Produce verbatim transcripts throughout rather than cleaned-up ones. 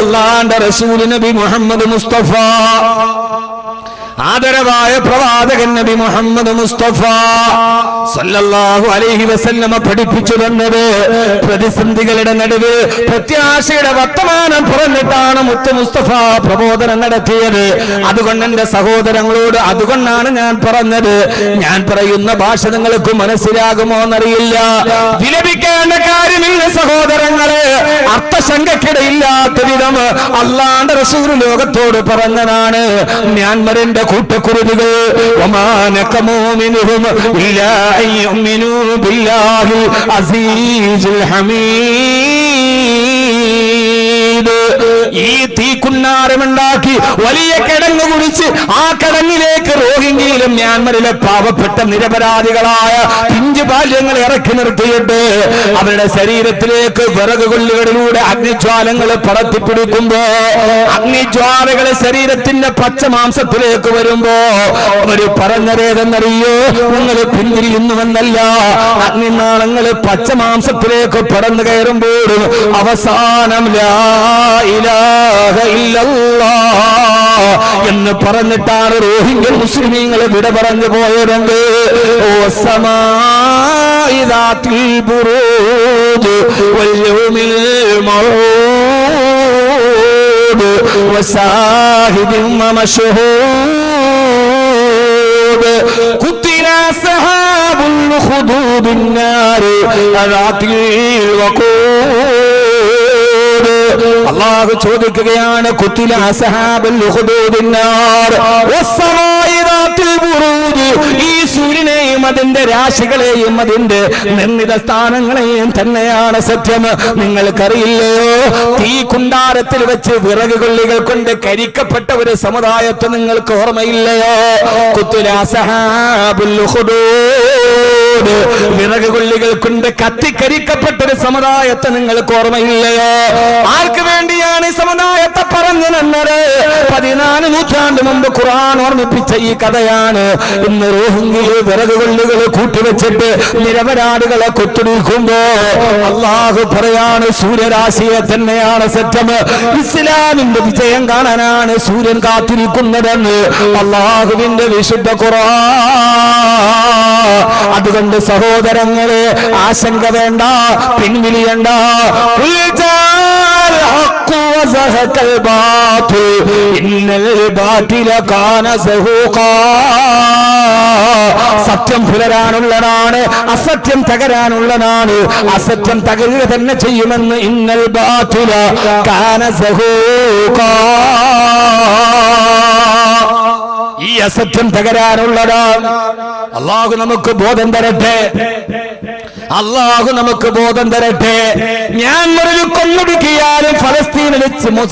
അല്ലാഹുവിന്റെ റസൂൽ നബി മുഹമ്മദ് മുസ്തഫ ആദരവായ പ്രവാചകൻ നബി മുഹമ്മദ് മുസ്തഫ സല്ലല്ലാഹു അലൈഹി വസല്ലമ പഠിപ്പിച്ചു തന്നത് പ്രതിസന്ധികളുടെ നടുവ് പ്രത്യാശയുടെ വർത്തമാനം പറഞ്ഞിട്ടാണ് മുത്ത് മുസ്തഫ പ്രബോധനം നടത്തിയത്. അതുകൊണ്ട് എൻ്റെ സഹോദരങ്ങളോട് അതുകൊണ്ടാണ് ഞാൻ പറഞ്ഞത്. ഞാൻ പറയുന്ന ഭാഷ നിങ്ങൾക്ക് മനസ്സിലാകുമോ എന്നറിയില്ല. വിലപിക്കേണ്ട കാര്യമില്ല സഹോദരങ്ങളെ. അർത്ഥശങ്കക്കിടയില്ലാത്ത വിധം അല്ലാഹുവിന്റെ റസൂൽ ലോകത്തോട് പറഞ്ഞതാണ് മ്യാൻമറിന്റെ കൂട്ടക്കുരുതികൾ لا يؤمنوا بالله العزيز الحميد. ഈ തീക്കുണ്ണാരമുണ്ടാക്കി വലിയ കിടങ്ങ് കുടിച്ച് ആ കിടങ്ങിലേക്ക് റോഹിംഗ്യയിലും മ്യാൻമറിലെ പാവപ്പെട്ട നിരപരാധികളായ പിഞ്ചു ബാല്യങ്ങൾ ഇറക്കി നിർത്തിയിട്ട് അവരുടെ ശരീരത്തിലേക്ക് വിറക് കൊല്ലുകളിലൂടെ അഗ്നിജ്വാലങ്ങൾ പടത്തിപ്പിടിക്കുമ്പോ അഗ്നിജ്വാലകളെ ശരീരത്തിന്റെ പച്ച മാംസത്തിലേക്ക് വരുമ്പോ അവര് പറഞ്ഞതേതെന്നറിയോ? നിങ്ങൾ പിന്തിരിയുന്നുവെന്നല്ല, അഗ്നിനാളങ്ങള് പച്ച മാംസത്തിലേക്ക് പടന്നു കയറുമ്പോഴും അവസാനം ലാ ഇലാഹ ഇല്ലല്ലാഹ് എന്ന് പറഞ്ഞിട്ടാണ് റോഹിംഗ്യൻ മുസ്ലിമീങ്ങളെ വിട പറഞ്ഞു പോയതെങ്കിൽ ഓ സമാഇ ദാത്തിൽ ബുറൂജ് വൽ യൗമിൽ മൗദ് വസാഹിബിൻ മശഹൂദ് ഖുതില സഹാബുൽ ഖുദൂബ് ബിന്നാർ അറാത്തിൽ വഖൂ. അള്ളാഹു ചോദിക്കുകയാണ് കുത്തില അസ്ഹാബുൽ ഖുദൂബിൻ നാർ വസ്സമാഇദാത്തിൽ ബുറൂജ്. ഈ സൂര്യനെയും അതിന്റെ രാശികളെയും അതിന്റെ നിർണിത സ്ഥാനങ്ങളെയും തന്നെയാണ് സത്യം. നിങ്ങൾക്കറിയില്ലയോ? തീ കുണ്ടാരത്തിൽ വെച്ച് വിറക് കൊള്ളികൾ കൊണ്ട് കരിക്കപ്പെട്ട ഒരു സമുദായത്തെ നിങ്ങൾക്ക് ഓർമ്മയില്ലയോ? കുത്തില അസ്ഹാബുൽ ഖുദൂബ് വിറക് കൊള്ളികൾ കൊണ്ട് കത്തിക്കരിക്കപ്പെട്ട ഒരു സമുദായത്തെ നിങ്ങൾക്ക് ഓർമ്മയില്ലയോ? ആർക്ക് വേണ്ടിയാണ് ഈ സമുദായത്തെ പറഞ്ഞു നിന്നത്? പതിനാല് നൂറ്റാണ്ട് മുമ്പ് ഖുർആൻ ഓർമ്മിപ്പിച്ച ഈ കഥയാണ്. ഇന്ന് റോഹിംഗ്യയിൽ വിറക് കൊള്ളുകൾ കൂട്ടിവെച്ചിട്ട് നിരപരാധികളെ കൊത്തിരിക്കുമ്പോ അള്ളാഹു പറയാണ് സൂര്യരാശിയെ തന്നെയാണ് സത്യം. ഇസ്ലാമിന്റെ വിജയം കാണാനാണ് സൂര്യൻ കാത്തിരിക്കുന്നതെന്ന് അള്ളാഹുവിന്റെ വിശുദ്ധ ഖുർആൻ. അതുകൊണ്ട് സഹോദരങ്ങളെ, ആശങ്ക വേണ്ട, പിൻവലിയണ്ട. الحق وزهق الباطل إن الباطل كان زهوقا. സത്യം പുലരാനുള്ളതാണ്, അസത്യം തകരാനുള്ളതാണ്. അസത്യം തകരുക തന്നെ ചെയ്യുമെന്ന് ഇന്നൽ ബാത്തില കാന സഹൂഖാ. ഈ അസത്യം തകരാനുള്ളതാണ്. അള്ളാഹു നമുക്ക് ബോധം തരട്ടെ, അള്ളാഹു നമുക്ക് ബോധം തരട്ടെ. മ്യാൻമറിൽ കൊന്നൊടുക്കിയാലും ഫലസ്തീനിൽ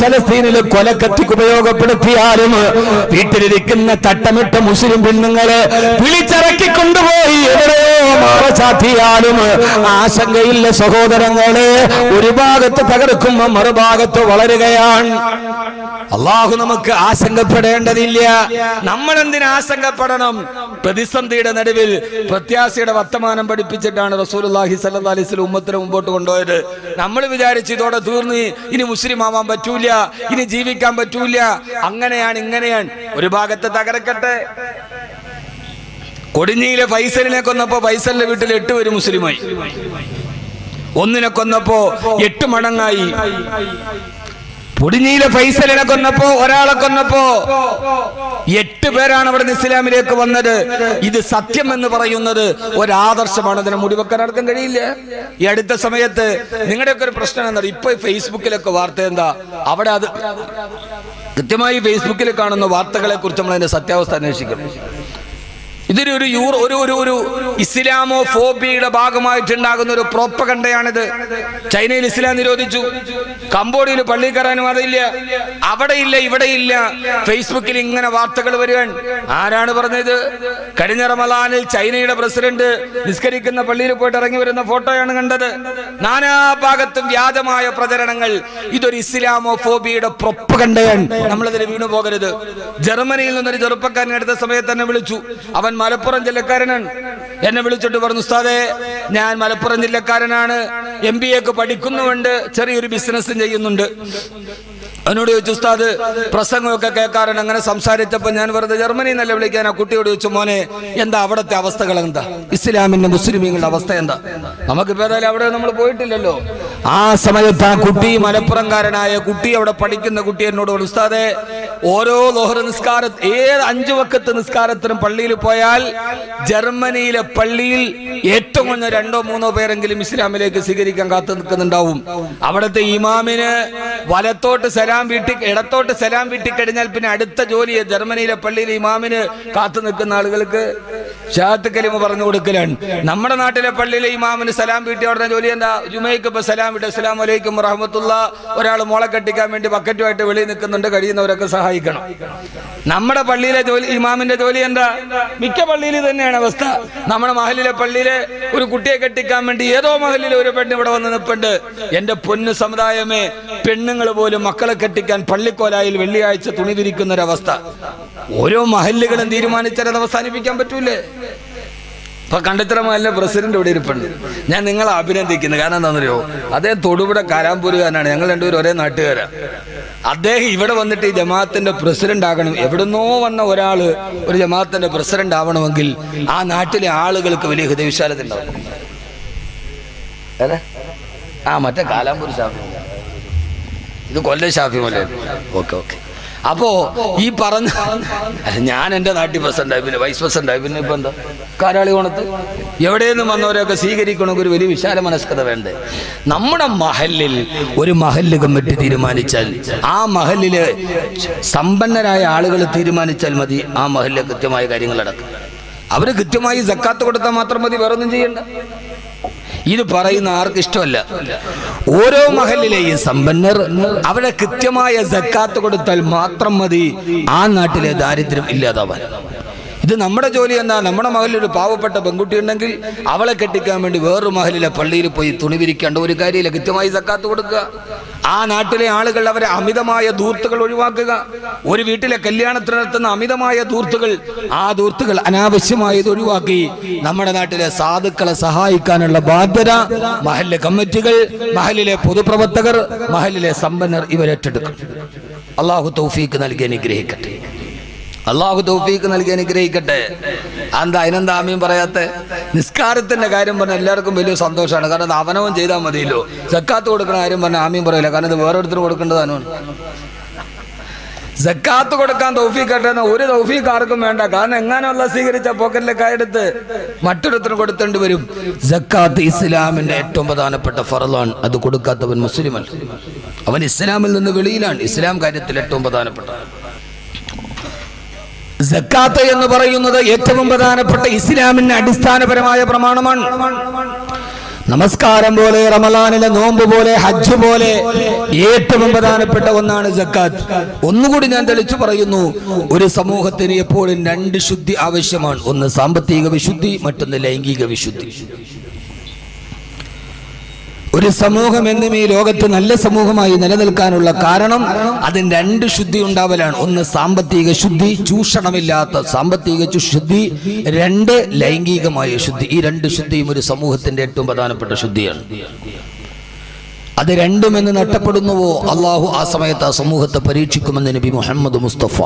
ഫലസ്തീനിൽ കൊലക്കത്തിക്ക് ഉപയോഗപ്പെടുത്തിയാലും വീട്ടിലിരിക്കുന്ന തട്ടമിട്ട മുസ്ലിം പെണ്ണുങ്ങളെ വിളിച്ചിറക്കി കൊണ്ടുപോയി എവിടെയോ മാറച്ചാത്തിയാലും ആശങ്കയില്ല സഹോദരങ്ങളെ. ഒരു ഭാഗത്ത് തകർക്കുമ്പോൾ മറുഭാഗത്ത് വളരുകയാണ്. അള്ളാഹു നമുക്ക് ആശങ്കപ്പെടേണ്ടതില്ല. നമ്മൾ എന്തിനാ ആശങ്കപ്പെടണം? പ്രതിസന്ധിയുടെ നടുവിൽ പ്രത്യാശയുടെ വർത്തമാനം പഠിപ്പിച്ചിട്ടാണ് റസൂലുള്ളാഹി സ്വല്ലല്ലാഹി അലൈഹി വസല്ലം ഉമ്മത്തിനെ മുമ്പോട്ട് കൊണ്ടുപോയത്. നമ്മൾ വിചാരിച്ചു ഇതോടെ തീർന്ന്, ഇനി മുസ്ലിം ആവാൻ പറ്റൂല, ഇനി ജീവിക്കാൻ പറ്റൂല, അങ്ങനെയാണ് ഇങ്ങനെയാണ്. ഒരു ഭാഗത്ത് തകർക്കട്ടെ. കൊടിഞ്ഞിയിലെ ഫൈസലിനെ കൊന്നപ്പോ ഫൈസലിന്റെ വീട്ടിൽ എട്ട് പേര് മുസ്ലിമായി. ഒന്നിനെ കൊന്നപ്പോ എട്ട് മടങ്ങായി. പൊടിഞ്ഞിയിലെ ഫൈസലിനെ കൊന്നപ്പോ ഒരാളെ കൊന്നപ്പോ എട്ട് പേരാണ് അവിടെ ഇസ്ലാമിലേക്ക് വന്നത്. ഇത് സത്യം എന്ന് പറയുന്നത് ഒരാദർശമാണ്. അതിനെ മുടിവെക്കാൻ ആർക്കും കഴിയില്ല. ഈ അടുത്ത സമയത്ത് നിങ്ങളുടെയൊക്കെ ഒരു പ്രശ്നം എന്താ? ഇപ്പൊ ഫേസ്ബുക്കിലൊക്കെ വാർത്ത എന്താ? അവിടെ അത് കൃത്യമായി ഫേസ്ബുക്കിൽ കാണുന്ന വാർത്തകളെ കുറിച്ച് നമ്മൾ അതിന്റെ സത്യാവസ്ഥ അന്വേഷിക്കണം. ഇതൊരു ഒരു യൂറോ ഒരു ഒരു ഒരു ഇസ്ലാമോ ഫോബിയുടെ ഭാഗമായിട്ടുണ്ടാകുന്ന ഒരു പ്രോപ്പകണ്ടയാണിത്. ചൈനയിൽ ഇസ്ലാം നിരോധിച്ചു, കംബോഡിയയിൽ പള്ളി കയറാനും അതില്ല. അവിടെ ഇല്ല, ഇവിടെ ഇല്ല. ഫേസ്ബുക്കിൽ ഇങ്ങനെ വാർത്തകൾ വരുവാൻ. ആരാണ് പറഞ്ഞത്? കഴിഞ്ഞ റമദാനിൽ ചൈനയുടെ പ്രസിഡന്റ് നിസ്കരിക്കുന്ന പള്ളിയിൽ പോയിട്ട് ഇറങ്ങി വരുന്ന ഫോട്ടോയാണ് കണ്ടത്. നാനാ ഭാഗത്തും വ്യാജമായ പ്രചരണങ്ങൾ. ഇതൊരു ഇസ്ലാമോ ഫോബിയുടെ പ്രോപ്പകണ്ടയാണ്. നമ്മളതിൽ വീണു പോകരുത്. ജർമ്മനിയിൽ നിന്നൊരു ചെറുപ്പക്കാരനെ അടുത്ത സമയത്ത് തന്നെ വിളിച്ചു. അവൻ Malappuram Jillakkaranaanu. Enne vilichittu parannu ustade, njan Malappuram Jillakkaranaanu, M B A okke padikkunnumundu, cheriyoru business cheyyunnundu. Annode choichu ustade, prasangamokke kekkaran angane samsarichappol njan varade Germany nalla vilikkan aa kuttiyode choichu mone, entha avadutte avasthakal entha? Islaminte muslimingalude avastha entha? Namukku ippodayalu avade nammal poyittillalo. Aa samayathu aa kutti Malappuramkaranaaya kutti avade padikkunna kutti ennode oru ustade, ഓരോ ലോഹർ നിസ്കാരം ഏഴ് അഞ്ച് വഖത്ത് നിസ്കാരത്തിനും പള്ളിയിൽ പോയാൽ ജർമ്മനിയിലെ പള്ളിയിൽ ഏറ്റവും കുറഞ്ഞ രണ്ടോ മൂന്നോ പേരെങ്കിലും ഇസ്ലാമിലേക്ക് സ്വീകരിക്കാൻ കാത്തു നിൽക്കുന്നുണ്ടാവും. അവിടുത്തെ ഇമാമിന് വലത്തോട്ട് സലാം വീട്ടി ഇടത്തോട്ട് സലാം വീട്ടി കഴിഞ്ഞാൽ പിന്നെ അടുത്ത ജോലി ജർമ്മനിയിലെ പള്ളിയിലെ ഇമാമിന് കാത്തു നിൽക്കുന്ന ആളുകൾക്ക് ഷഹാദത്ത് കലിമ പറഞ്ഞു കൊടുക്കലാണ്. നമ്മുടെ നാട്ടിലെ പള്ളിയിലെ ഇമാമിന് സലാം വീട്ടി അവിടെ ജോലി എന്താ? ജുമയ്ക്ക് ഇപ്പോൾ സലാം വിട്ട് അസ്സലാമു അലൈക്കും വറഹ്മത്തുള്ള ഒരാൾ മോളെ കെട്ടിക്കാൻ വേണ്ടി ബക്കറ്റുമായിട്ട് വെളിയിൽ നിൽക്കുന്നുണ്ട്. കഴിയുന്നവരൊക്കെ സഹായിക്കണം. നമ്മുടെ പള്ളിയിലെ ജോലി ഇമാമിന്റെ ജോലി എന്താ? മിക്ക പള്ളിയിൽ തന്നെയാണ് അവസ്ഥ. നമ്മുടെ മഹലിലെ പള്ളിയിലെ ഒരു കുട്ടിയെ കെട്ടിക്കാൻ വേണ്ടി ഏതോ മഹലിലെ ഒരു പെണ്ണ് ഇവിടെ വന്ന് നിൽപ്പുണ്ട്. എന്റെ പൊന്നു സമുദായമേ, പെണ്ണുങ്ങൾ പോലും മക്കളെ കെട്ടിക്കാൻ പള്ളിക്കോലായിൽ വെള്ളിയാഴ്ച തുണി തിരിക്കുന്ന ഒരവസ്ഥ. ഓരോ മഹല്ലുകളും തീരുമാനിച്ചാൽ അത് അവസാനിപ്പിക്കാൻ പറ്റൂലേ? ഇപ്പൊ കണ്ടത്തരമല്ല പ്രസിഡന്റ് ഇവിടെ ഇരിപ്പുണ്ട്. ഞാൻ നിങ്ങളെ അഭിനന്ദിക്കുന്നു. കാരണം എന്താണെന്നറിയോ, അദ്ദേഹം തൊടുപുഴ കാരാമ്പൂരുകാരനാണ്. ഞങ്ങൾ രണ്ടുപേരും ഒരേ നാട്ടുകാരാണ്. അദ്ദേഹം ഇവിടെ വന്നിട്ട് ഈ ജമാഅത്തിന്റെ പ്രസിഡന്റ് ആകണം. എവിടുന്നോ വന്ന ഒരാൾ ഒരു ജമാഅത്തിന്റെ പ്രസിഡന്റ് ആവണമെങ്കിൽ ആ നാട്ടിലെ ആളുകൾക്ക് വലിയ ഹൃദയവിശാലത ഉണ്ടാവും. അല്ലേ? ആ മറ്റേ കാലാമ്പൂർ ഷാഫി, ഇത് കൊല്ലം ഷാഫി മല്ലേ? Okay okay. അപ്പോ ഈ പറഞ്ഞ ഞാൻ എൻ്റെ നാട്ടിൽ പ്രസിഡന്റ് ആയി, പിന്നെ വൈസ് പ്രസിഡന്റ് ആയി, പിന്നെ ഇപ്പൊ എന്താ കാരാളി കോണത്ത് എവിടെയെന്ന് വന്നവരെയൊക്കെ സ്വീകരിക്കണമെങ്കിൽ ഒരു വലിയ വിശാല മനസ്കത വേണ്ടേ? നമ്മുടെ മഹലിൽ ഒരു മഹല്ല് കമ്മിറ്റി തീരുമാനിച്ചാൽ, ആ മഹലില് സമ്പന്നരായ ആളുകൾ തീരുമാനിച്ചാൽ മതി, ആ മഹലിലെ കൃത്യമായ കാര്യങ്ങൾ നടക്കും. അവര് കൃത്യമായി സക്കാത്ത് കൊടുത്താൽ മാത്രം മതി, വേറൊന്നും ചെയ്യണ്ട. ഇത് പറയുന്ന ആർക്കും ഇഷ്ടമല്ല. ഓരോ മഹലിലെയും സമ്പന്നർ അവിടെ കൃത്യമായ സക്കാത്ത് കൊടുത്താൽ മാത്രം മതി ആ നാട്ടിലെ ദാരിദ്ര്യം ഇല്ലാതാവാൻ. ഇത് നമ്മുടെ ജോലി എന്താ? നമ്മുടെ മഹലിലൊരു പാവപ്പെട്ട പെൺകുട്ടി ഉണ്ടെങ്കിൽ അവളെ കെട്ടിക്കാൻ വേണ്ടി വേറൊരു മഹലിലെ പള്ളിയിൽ പോയി തുണി വിരിക്കേണ്ട ഒരു കാര്യമില്ല. കൃത്യമായി സക്കാത്ത് കൊടുക്കുക. ആ നാട്ടിലെ ആളുകൾ അവരെ അമിതമായ ദൂർത്തുകൾ ഒഴിവാക്കുക. ഒരു വീട്ടിലെ കല്യാണത്തിന് നടത്തുന്ന അമിതമായ ദൂർത്തുകൾ, ആ ദൂർത്തുകൾ അനാവശ്യമായത് ഒഴിവാക്കി നമ്മുടെ നാട്ടിലെ സാധുക്കളെ സഹായിക്കാനുള്ള ബാധ്യത മഹല്ല് കമ്മിറ്റികൾ, മഹലിലെ പൊതുപ്രവർത്തകർ, മഹലിലെ സമ്പന്നർ ഇവരേറ്റെടുക്കും. അള്ളാഹു തൗഫീക്ക് നൽകി അനുഗ്രഹിക്കട്ടെ. അള്ളാഹു തൗഫീക്ക് നൽകി അനുഗ്രഹിക്കട്ടെ. എന്താ അതിനെന്താ ആമീൻ പറയാത്ത? നിസ്കാരത്തിന്റെ കാര്യം പറഞ്ഞാൽ എല്ലാവർക്കും വലിയ സന്തോഷമാണ്. കാരണം അവനവൻ ചെയ്താൽ മതിയല്ലോ. സക്കാത്ത് കൊടുക്കണ കാര്യം പറഞ്ഞാൽ ആമീൻ പറയില്ല. കാരണം ഇത് വേറൊരുത്തരും കൊടുക്കേണ്ടതാണ്. സക്കാത്ത് കൊടുക്കാൻ തൗഫീക്കട്ടെ എന്ന ഒരു തൗഫീക്ക് ആർക്കും വേണ്ട. കാരണം എങ്ങനെയുള്ള സ്വീകരിച്ച പോക്കറ്റിലെ കായെടുത്ത് മറ്റൊരുത്തരും കൊടുത്തേണ്ടി വരും. സക്കാത്ത് ഇസ്ലാമിന്റെ ഏറ്റവും പ്രധാനപ്പെട്ട ഫർളാണ്. അത് കൊടുക്കാത്തവൻ മുസ്ലിമല്ല, അവൻ ഇസ്ലാമിൽ നിന്ന് വെളിയിലാണ്. ഇസ്ലാം കാര്യത്തിൽ ഏറ്റവും പ്രധാനപ്പെട്ട സക്കാത്ത് എന്ന് പറയുന്നത് ഏറ്റവും പ്രധാനപ്പെട്ട ഇസ്ലാമിന്റെ അടിസ്ഥാനപരമായ പ്രമാണമാണ്. നമസ്കാരം പോലെ, റമളാനിലെ നോമ്പ് പോലെ, ഹജ്ജ് പോലെ ഏറ്റവും പ്രധാനപ്പെട്ട ഒന്നാണ് സക്കാത്ത്. ഒന്നുകൂടി ഞാൻ തെളിച്ചു പറയുന്നു, ഒരു സമൂഹത്തിന് എപ്പോഴും രണ്ട് ശുദ്ധി ആവശ്യമാണ്. ഒന്ന് സാമ്പത്തിക വിശുദ്ധി, മറ്റൊന്ന് ലൈംഗിക വിശുദ്ധി. ഒരു സമൂഹം എന്നും ഈ ലോകത്ത് നല്ല സമൂഹമായി നിലനിൽക്കാനുള്ള കാരണം അതിന് രണ്ട് ശുദ്ധി ഉണ്ടാവലാണ്. ഒന്ന് സാമ്പത്തിക ശുദ്ധി, ചൂഷണമില്ലാത്ത സാമ്പത്തിക ശുദ്ധി. രണ്ട് ലൈംഗികമായ ശുദ്ധി. ഈ രണ്ട് ശുദ്ധിയും ഒരു സമൂഹത്തിന്റെ ഏറ്റവും പ്രധാനപ്പെട്ട ശുദ്ധിയാണ്. അത് രണ്ടും എന്ന് നഷ്ടപ്പെടുന്നുവോ അള്ളാഹു ആ സമയത്ത് ആ സമൂഹത്തെ പരീക്ഷിക്കുമെന്ന് നബി മുഹമ്മദ് മുസ്തഫ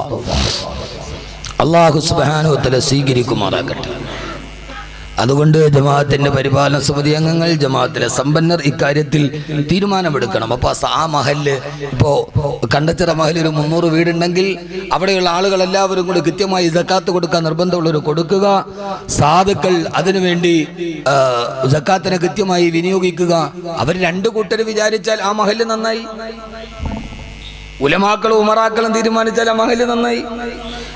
അള്ളാഹു സുബ്ഹാനഹു വ തആല സ്വീകരിക്കുമാറാകട്ടെ. അതുകൊണ്ട് ജമാഅത്തിന്റെ പരിപാലന സമിതി അംഗങ്ങൾ, ജമാഅത്തിലെ സമ്പന്നർ ഇക്കാര്യത്തിൽ തീരുമാനമെടുക്കണം. അപ്പൊ ആ മഹല്, ഇപ്പോൾ കണ്ടച്ചിറ മഹലിൽ ഒരു മുന്നൂറ് വീടുണ്ടെങ്കിൽ അവിടെയുള്ള ആളുകൾ എല്ലാവരും കൂടി കൃത്യമായി സക്കാത്ത് കൊടുക്കാൻ നിർബന്ധമുള്ളവർ കൊടുക്കുക. സാധുക്കൾ അതിനുവേണ്ടി സക്കാത്തിനെ കൃത്യമായി വിനിയോഗിക്കുക. അവർ രണ്ടു കൂട്ടർ വിചാരിച്ചാൽ ആ മഹല് നന്നായി. ഉലമാക്കളും ഉമറാക്കളും തീരുമാനിച്ചാൽ ആ മഹല് നന്നായി.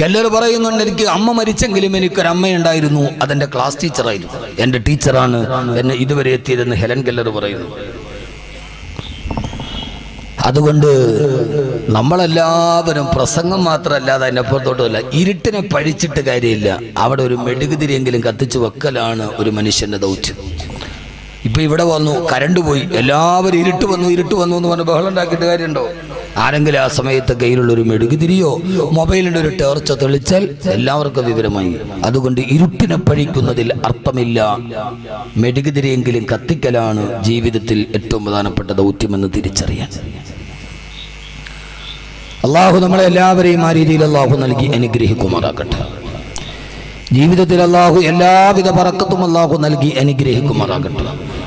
കെല്ലർ പറയുന്നുണ്ട്, എനിക്ക് അമ്മ മരിച്ചെങ്കിലും എനിക്കൊരമ്മയുണ്ടായിരുന്നു. അതെൻ്റെ ക്ലാസ് ടീച്ചറായിരുന്നു. എൻ്റെ ടീച്ചറാണ് എന്നെ ഇതുവരെ എത്തിയതെന്ന് ഹെലൻ കെല്ലർ പറയുന്നു. അതുകൊണ്ട് നമ്മളെല്ലാവരും പ്രസംഗം മാത്രമല്ലാതെ അതിൻ്റെ അപ്പുറത്തോട്ടുമല്ല, ഇരുട്ടിനെ പഴിച്ചിട്ട് കാര്യമില്ല. അവിടെ ഒരു മെഴുകുതിരിയെങ്കിലും കത്തിച്ചു വെക്കലാണ് ഒരു മനുഷ്യൻ്റെ ദൗത്യം. ഇപ്പം ഇവിടെ വന്നു, കരണ്ട് പോയി, എല്ലാവരും ഇരുട്ട് വന്നു ഇരുട്ട് വന്നു എന്ന് പറഞ്ഞ് ബഹളം ഉണ്ടാക്കിയിട്ട് കാര്യമുണ്ടോ? ആരെങ്കിലും ആ സമയത്ത് കയ്യിലുള്ളൊരു മെഴുകുതിരിയോ മൊബൈലിൻ്റെ ഒരു ടോർച്ചോ തെളിച്ചാൽ എല്ലാവർക്കും വിവരമായി. അതുകൊണ്ട് ഇരുട്ടിനെ പഴിക്കുന്നതിൽ അർത്ഥമില്ല. മെഴുകുതിരിയെങ്കിലും കത്തിക്കലാണ് ജീവിതത്തിൽ ഏറ്റവും പ്രധാനപ്പെട്ട ദൗത്യമെന്ന് തിരിച്ചറിയാൻ അള്ളാഹു നമ്മളെ എല്ലാവരെയും ആ രീതിയിൽ അള്ളാഹു നൽകി അനുഗ്രഹിക്കുമാറാകട്ടെ. ജീവിതത്തിൽ അള്ളാഹു എല്ലാവിധ ബറക്കത്തും അള്ളാഹു നൽകി അനുഗ്രഹിക്കുമാറാകട്ടെ.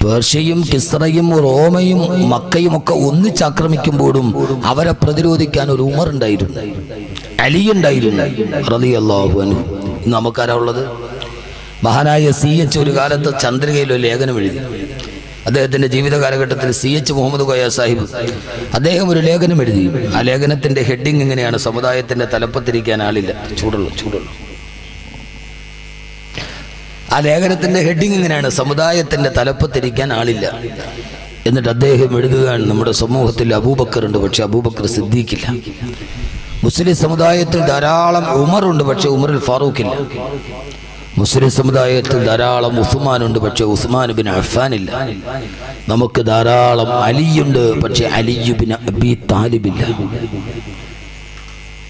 പേർഷ്യയും കിസ്രയും റോമയും മക്കയും ഒക്കെ ഒന്നിച്ചാക്രമിക്കുമ്പോഴും അവരെ പ്രതിരോധിക്കാൻ ഒരു ഉമർ ഉണ്ടായിരുന്നു, അലി ഉണ്ടായിരുന്നു റളിയല്ലാഹു അൻഹു. ഇന്ന് നമുക്കാരാ ഉള്ളത്? മഹാനായ സി എച്ച് ഒരു കാലത്ത് ചന്ദ്രികയിൽ ഒരു ലേഖനം എഴുതി. അദ്ദേഹത്തിൻ്റെ ജീവിത കാലഘട്ടത്തിൽ സി എച്ച് മുഹമ്മദ് കോയ സാഹിബ് അദ്ദേഹം ഒരു ലേഖനം എഴുതി. ആ ലേഖനത്തിൻ്റെ ഹെഡിങ് ഇങ്ങനെയാണ്: സമുദായത്തിൻ്റെ തലപ്പത്തിരിക്കാൻ ആളില്ല. ചൂടുള്ളൂ ചൂടുള്ളൂ ആ ലേഖനത്തിൻ്റെ ഹെഡിങ് ഇങ്ങനെയാണ്: സമുദായത്തിൻ്റെ തലപ്പത്തിരിക്കാൻ ആളില്ല. എന്നിട്ട് അദ്ദേഹം എഴുതുകയാണ്, നമ്മുടെ സമൂഹത്തിൽ അബൂബക്കർ ഉണ്ട്, പക്ഷെ അബൂബക്കർ സിദ്ദീഖില്ല. മുസ്ലിം സമുദായത്തിൽ ധാരാളം ഉമറുണ്ട്, പക്ഷെ ഉമറിൽ ഫാറൂഖില്ല. മുസ്ലിം സമുദായത്തിൽ ധാരാളം ഉസ്മാനുണ്ട്, പക്ഷെ ഉസ്മാൻ ബിൻ അഫ്ഫാനില്ല. നമുക്ക് ധാരാളം അലിയുണ്ട്, പക്ഷെ അലിയു ബിൻ അബി താലിബില്ല.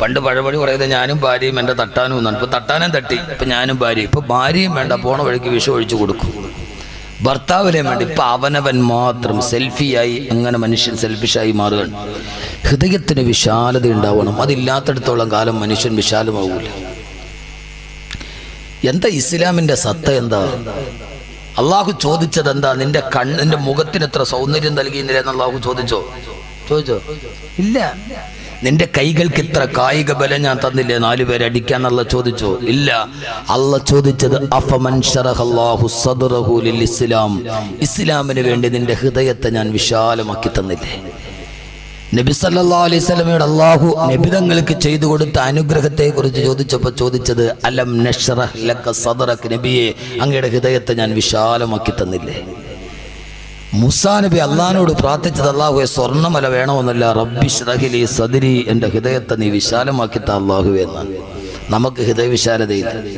പണ്ട് പഴവഴി പറയുന്നത് ഞാനും ഭാര്യയും എൻ്റെ തട്ടാനും എന്നാണ്. ഇപ്പോൾ തട്ടാനും തട്ടി, ഇപ്പം ഞാനും ഭാര്യയും. ഇപ്പോൾ ഭാര്യയും വേണ്ട, പോണ വഴിക്ക് വിഷം ഒഴിച്ചു കൊടുക്കും. ഭർത്താവിനെ വേണ്ട, ഇപ്പം അവനവൻ മാത്രം സെൽഫിയായി. അങ്ങനെ മനുഷ്യൻ സെൽഫിഷായി മാറുകയാണ്. ഹൃദയത്തിന് വിശാലത ഉണ്ടാവണം. അതില്ലാത്തടത്തോളം കാലം മനുഷ്യൻ വിശാലമാവൂല. എന്താ ഇസ്ലാമിൻ്റെ സത്ത? എന്താ അള്ളാഹു ചോദിച്ചത്? എന്താ നിന്റെ കണ്ണ്, നിന്റെ മുഖത്തിന് എത്ര സൗന്ദര്യം നൽകിയെന്ന് അള്ളാഹു ചോദിച്ചോ? ചോദിച്ചോ? ഇല്ല. നിന്റെ കൈകൾക്ക് ഇത്ര കായിക ബലം ഞാൻ തന്നില്ലേ നാലു പേരെ അടിക്കാൻ അള്ള ചോദിച്ചോ? ഇല്ല. അള്ള ചോദിച്ചത് അഫമൻ ശറഹല്ലാഹു സദ്റഹു ലിൽ ഇസ്ലാം, ഇസ്ലാമിന് വേണ്ടി നിന്റെ ഹൃദയത്തെ ഞാൻ വിശാലമാക്കി തന്നില്ലേ? നബി സല്ലല്ലാഹു അലൈഹി വസല്ലമയുടെ അള്ളാഹു നബിതങ്ങൾക്ക് ചെയ്തു കൊടുത്ത അനുഗ്രഹത്തെ കുറിച്ച് ചോദിച്ചപ്പോൾ ചോദിച്ചത് അലം നശ്റഹ് ലക സദ്റക, നബിയെ അങ്ങയുടെ ഹൃദയത്തെ ഞാൻ വിശാലമാക്കി തന്നില്ലേ? മുസാ നബി അള്ളാഹിനോട് പ്രാർത്ഥിച്ചത് അള്ളാഹുവെ സ്വർണ്ണമല വേണമെന്നല്ല, റബ്ബി ശറഹ്ലി സദ്രി, എൻ്റെ ഹൃദയത്തെ നീ വിശാലമാക്കിത്ത അള്ളാഹുവെ എന്നാണ്. നമുക്ക് ഹൃദയ വിശാലതയില്ല.